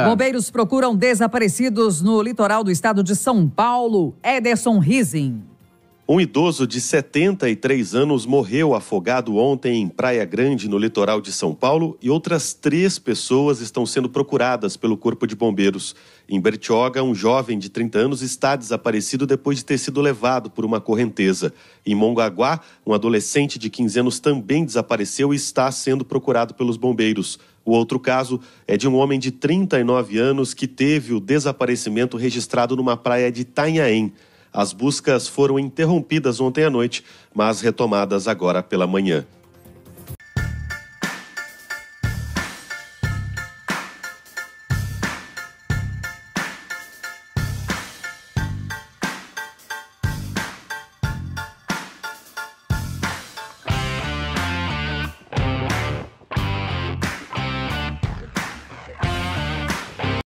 Bombeiros procuram desaparecidos no litoral do estado de São Paulo. Ederson Rising. Um idoso de 73 anos morreu afogado ontem em Praia Grande, no litoral de São Paulo, e outras 3 pessoas estão sendo procuradas pelo Corpo de Bombeiros. Em Bertioga, um jovem de 30 anos está desaparecido depois de ter sido levado por uma correnteza. Em Mongaguá, um adolescente de 15 anos também desapareceu e está sendo procurado pelos bombeiros. O outro caso é de um homem de 39 anos que teve o desaparecimento registrado numa praia de Itanhaém. As buscas foram interrompidas ontem à noite, mas retomadas agora pela manhã.